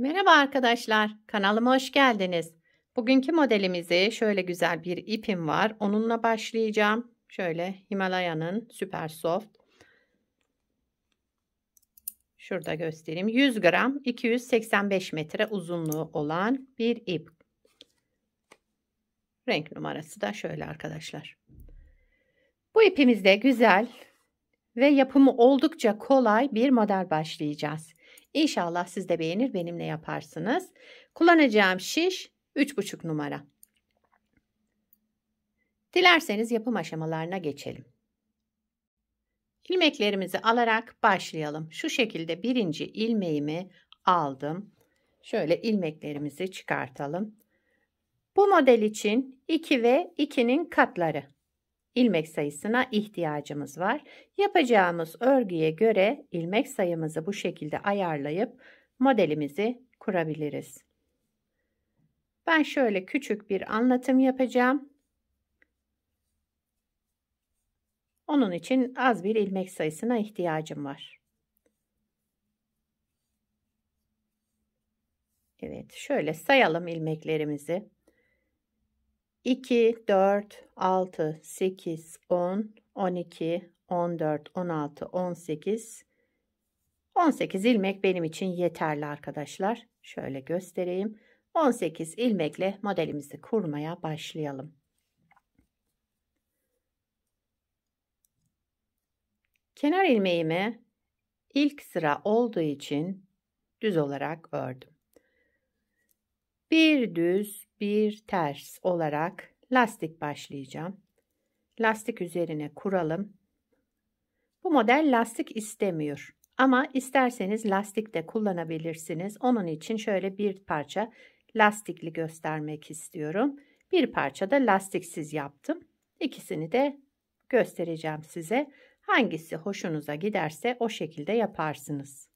Merhaba arkadaşlar, kanalıma hoş geldiniz. Bugünkü modelimizi şöyle güzel bir ipim var. Onunla başlayacağım. Şöyle Himalaya'nın Süper Soft. Şurada göstereyim. 100 gram 285 metre uzunluğu olan bir ip. Renk numarası da şöyle arkadaşlar. Bu ipimizde güzel ve yapımı oldukça kolay bir model başlayacağız. İnşallah siz de beğenir, benimle yaparsınız. Kullanacağım şiş 3,5 numara. Dilerseniz yapım aşamalarına geçelim. İlmeklerimizi alarak başlayalım. Şu şekilde birinci ilmeğimi aldım. Şöyle ilmeklerimizi çıkartalım. Bu model için 2 ve 2'nin katları ilmek sayısına ihtiyacımız var. Yapacağımız örgüye göre ilmek sayımızı bu şekilde ayarlayıp modelimizi kurabiliriz. Ben şöyle küçük bir anlatım yapacağım. Onun için az bir ilmek sayısına ihtiyacım var. Evet, şöyle sayalım ilmeklerimizi. 2, 4, 6, 8, 10, 12, 14, 16, 18. 18 ilmek benim için yeterli arkadaşlar. Şöyle göstereyim. 18 ilmekle modelimizi kurmaya başlayalım. Kenar ilmeğimi ilk sıra olduğu için düz olarak ördüm. Bir düz, bir ters olarak lastik başlayacağım. Lastik üzerine kuralım. Bu model lastik istemiyor ama isterseniz lastik de kullanabilirsiniz. Onun için şöyle bir parça lastikli göstermek istiyorum. Bir parça da lastiksiz yaptım. İkisini de göstereceğim size. Hangisi hoşunuza giderse o şekilde yaparsınız.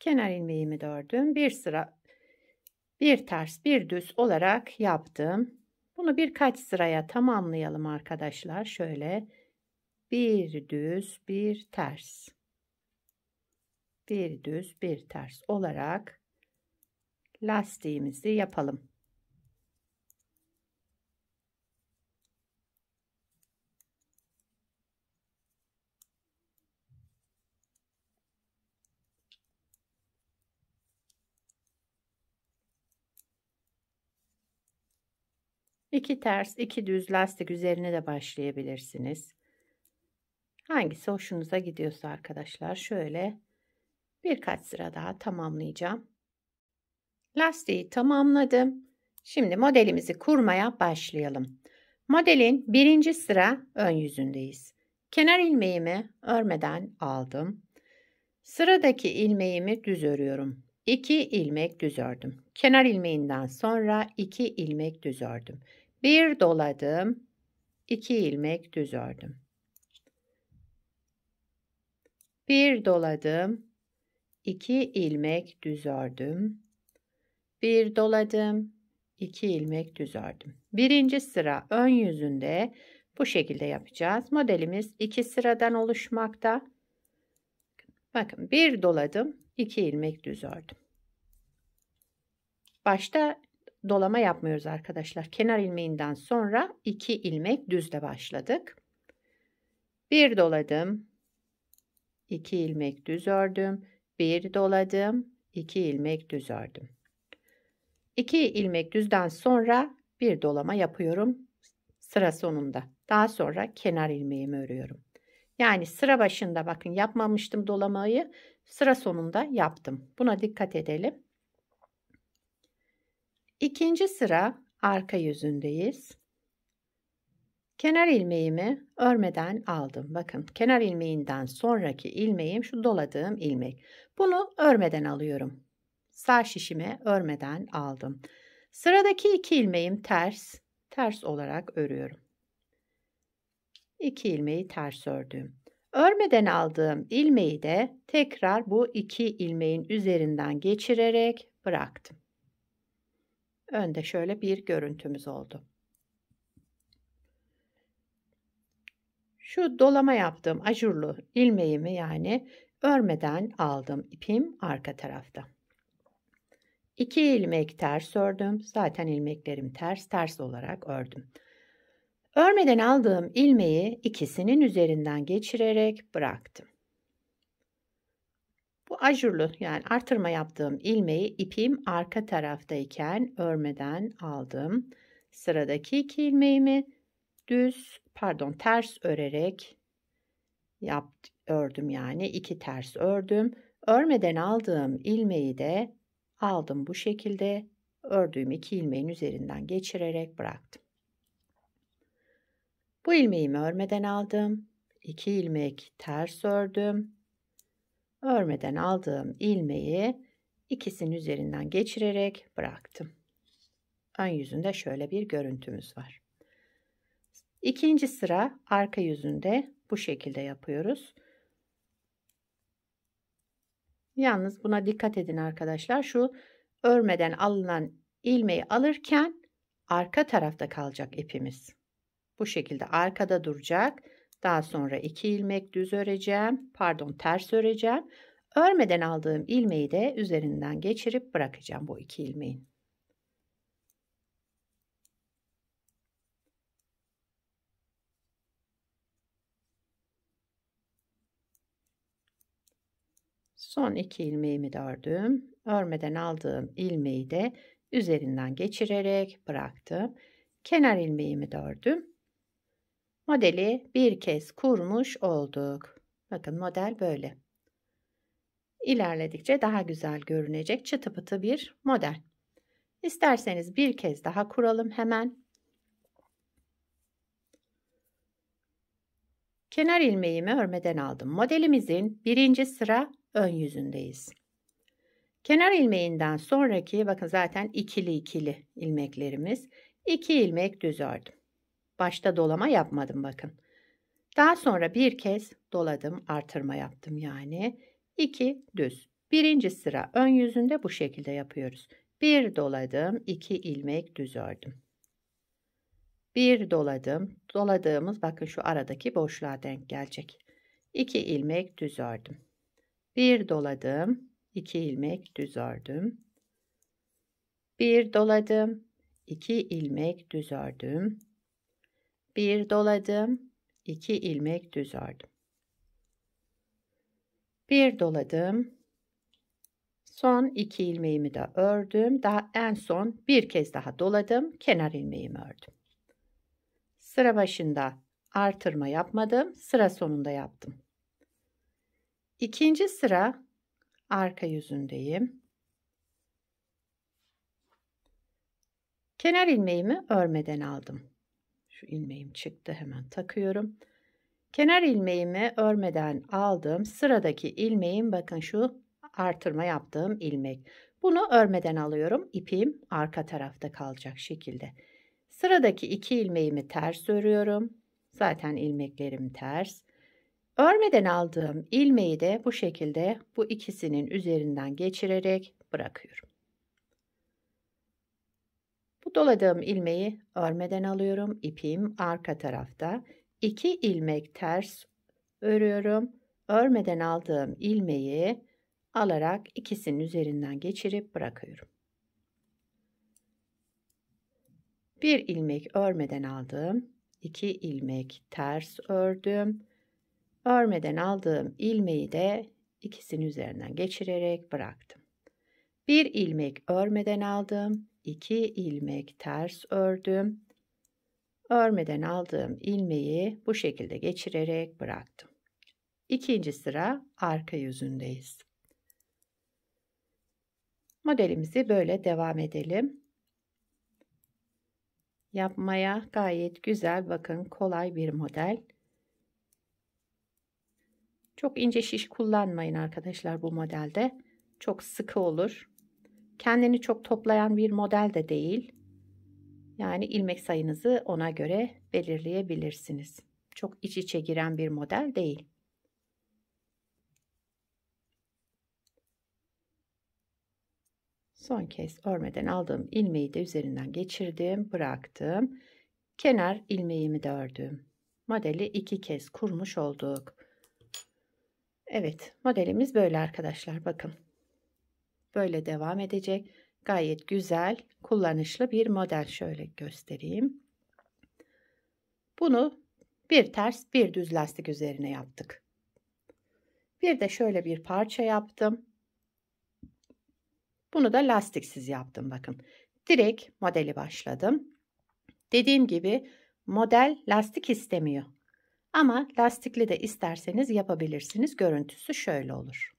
Kenar ilmeğimi de ördüm. Bir sıra, bir ters, bir düz olarak yaptım. Bunu birkaç sıraya tamamlayalım arkadaşlar. Şöyle bir düz, bir ters. Bir düz, bir ters olarak lastiğimizi yapalım. İki ters, iki düz lastik üzerine de başlayabilirsiniz. Hangisi hoşunuza gidiyorsa arkadaşlar, şöyle birkaç sıra daha tamamlayacağım. Lastiği tamamladım. Şimdi modelimizi kurmaya başlayalım. Modelin birinci sıra ön yüzündeyiz. Kenar ilmeğimi örmeden aldım. Sıradaki ilmeğimi düz örüyorum. 2 ilmek düz ördüm. Kenar ilmeğinden sonra 2 ilmek düz ördüm. Bir doladım. 2 ilmek düz ördüm. Bir doladım. 2 ilmek düz ördüm. Bir doladım, 2 ilmek düz ördüm. Birinci sıra ön yüzünde bu şekilde yapacağız. Modelimiz 2 sıradan oluşmakta. Bakın, bir doladım, 2 ilmek düz ördüm. Başta dolama yapmıyoruz arkadaşlar. Kenar ilmeğinden sonra 2 ilmek düzle başladık. Bir doladım, 2 ilmek düz ördüm. Bir doladım, 2 ilmek düz ördüm. 2 ilmek düzden sonra bir dolama yapıyorum sıra sonunda. Daha sonra kenar ilmeğimi örüyorum. Yani sıra başında bakın yapmamıştım dolamayı, sıra sonunda yaptım. Buna dikkat edelim. İkinci sıra arka yüzündeyiz. Kenar ilmeğimi örmeden aldım. Bakın, kenar ilmeğinden sonraki ilmeğim şu doladığım ilmek. Bunu örmeden alıyorum. Sağ şişime örmeden aldım. Sıradaki 2 ilmeğim ters olarak örüyorum. 2 ilmeği ters ördüm. Örmeden aldığım ilmeği de tekrar bu 2 ilmeğin üzerinden geçirerek bıraktım. Önde şöyle bir görüntümüz oldu. Şu dolama yaptığım ajurlu ilmeğimi yani örmeden aldım. İpim arka tarafta. 2 ilmek ters ördüm. Zaten ilmeklerim ters olarak ördüm. Örmeden aldığım ilmeği ikisinin üzerinden geçirerek bıraktım. Bu ajurlu yani artırma yaptığım ilmeği ipim arka taraftayken örmeden aldım. Sıradaki 2 ilmeğimi ters örerek ördüm yani 2 ters ördüm. Örmeden aldığım ilmeği de aldım bu şekilde ördüğüm 2 ilmeğin üzerinden geçirerek bıraktım. Bu ilmeğimi örmeden aldım. 2 ilmek ters ördüm. Örmeden aldığım ilmeği ikisinin üzerinden geçirerek bıraktım. Ön yüzünde şöyle bir görüntümüz var. İkinci sıra arka yüzünde bu şekilde yapıyoruz. Yalnız buna dikkat edin arkadaşlar. Şu örmeden alınan ilmeği alırken arka tarafta kalacak ipimiz. Bu şekilde arkada duracak. Daha sonra 2 ilmek düz öreceğim. Ters öreceğim. Örmeden aldığım ilmeği de üzerinden geçirip bırakacağım bu 2 ilmeğin. Son 2 ilmeğimi de ördüm. Örmeden aldığım ilmeği de üzerinden geçirerek bıraktım. Kenar ilmeğimi de ördüm. Modeli bir kez kurmuş olduk. Bakın model böyle. İlerledikçe daha güzel görünecek çıtı pıtı bir model. İsterseniz bir kez daha kuralım hemen. Kenar ilmeğimi örmeden aldım. Modelimizin 1. sıra ön yüzündeyiz. Kenar ilmeğinden sonraki bakın zaten ikili ilmeklerimiz. 2 ilmek düz ördüm. Başta dolama yapmadım bakın. Daha sonra bir kez doladım, artırma yaptım yani. 2 düz. 1. sıra ön yüzünde bu şekilde yapıyoruz. 1 doladım, 2 ilmek düz ördüm. 1 doladım. Doladığımız bakın şu aradaki boşluğa denk gelecek. 2 ilmek düz ördüm. 1 doladım, 2 ilmek düz ördüm. 1 doladım, 2 ilmek düz ördüm. 1 doladım, 2 ilmek düz ördüm. 1 doladım. Son 2 ilmeğimi de ördüm. Daha en son bir kez daha doladım. Kenar ilmeğimi ördüm. Sıra başında artırma yapmadım. Sıra sonunda yaptım. 2. sıra arka yüzündeyim. Kenar ilmeğimi örmeden aldım. Şu ilmeğim çıktı, hemen takıyorum. Kenar ilmeğimi örmeden aldım. Sıradaki ilmeğim bakın şu artırma yaptığım ilmek. Bunu örmeden alıyorum. İpim arka tarafta kalacak şekilde. Sıradaki 2 ilmeğimi ters örüyorum. Zaten ilmeklerim ters. Örmeden aldığım ilmeği de bu şekilde bu ikisinin üzerinden geçirerek bırakıyorum. Bu doladığım ilmeği örmeden alıyorum. İpim arka tarafta. 2 ilmek ters örüyorum. Örmeden aldığım ilmeği alarak ikisinin üzerinden geçirip bırakıyorum. 1 ilmek örmeden aldım. 2 ilmek ters ördüm. Örmeden aldığım ilmeği de ikisinin üzerinden geçirerek bıraktım. 1 ilmek örmeden aldım. 2 ilmek ters ördüm. Örmeden aldığım ilmeği bu şekilde geçirerek bıraktım. 2. sıra arka yüzündeyiz. Modelimizi böyle devam edelim. Yapmaya gayet güzel, bakın kolay bir model. Çok ince şiş kullanmayın arkadaşlar bu modelde. Çok sıkı olur. Kendini çok toplayan bir model de değil. Yani ilmek sayınızı ona göre belirleyebilirsiniz. Çok iç içe giren bir model değil. Son kez örmeden aldığım ilmeği de üzerinden geçirdim, bıraktım. Kenar ilmeğimi de ördüm. modeli iki kez kurmuş olduk. Evet, modelimiz böyle arkadaşlar. Bakın böyle devam edecek. Gayet güzel, kullanışlı bir model. Şöyle göstereyim. Bunu bir ters bir düz lastik üzerine yaptık. Bir de şöyle bir parça yaptım. Bunu da lastiksiz yaptım. Bakın direkt modeli başladım. Dediğim gibi model lastik istemiyor. Ama lastikli de isterseniz yapabilirsiniz. Görüntüsü şöyle olur.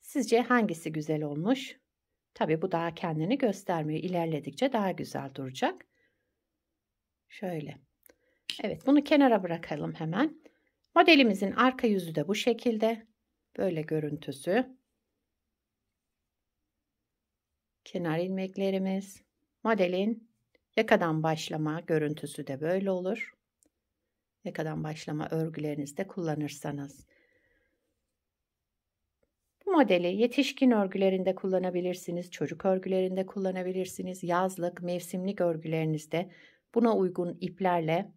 Sizce hangisi güzel olmuş? Tabii bu daha kendini göstermiyor. İlerledikçe daha güzel duracak. Şöyle. Evet, bunu kenara bırakalım hemen. Modelimizin arka yüzü de bu şekilde. Böyle görüntüsü. Kenar ilmeklerimiz. Modelin yakadan başlama görüntüsü de böyle olur. Yakadan başlama örgülerinizde kullanırsanız. Bu modeli yetişkin örgülerinde kullanabilirsiniz, çocuk örgülerinde kullanabilirsiniz, yazlık, mevsimlik örgülerinizde buna uygun iplerle,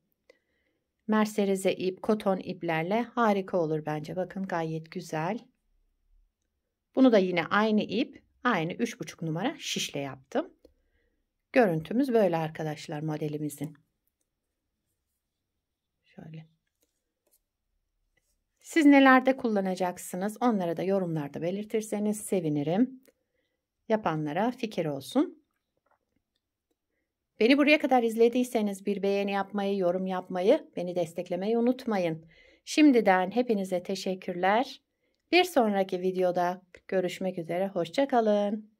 merserize ip, koton iplerle harika olur bence. Bakın gayet güzel. Bunu da yine aynı ip, aynı 3,5 numara şişle yaptım. Görüntümüz böyle arkadaşlar modelimizin. Şöyle. Siz nelerde kullanacaksınız? Onlara da yorumlarda belirtirseniz sevinirim. Yapanlara fikir olsun. Beni buraya kadar izlediyseniz bir beğeni yapmayı, yorum yapmayı, beni desteklemeyi unutmayın. Şimdiden hepinize teşekkürler. Bir sonraki videoda görüşmek üzere. Hoşça kalın.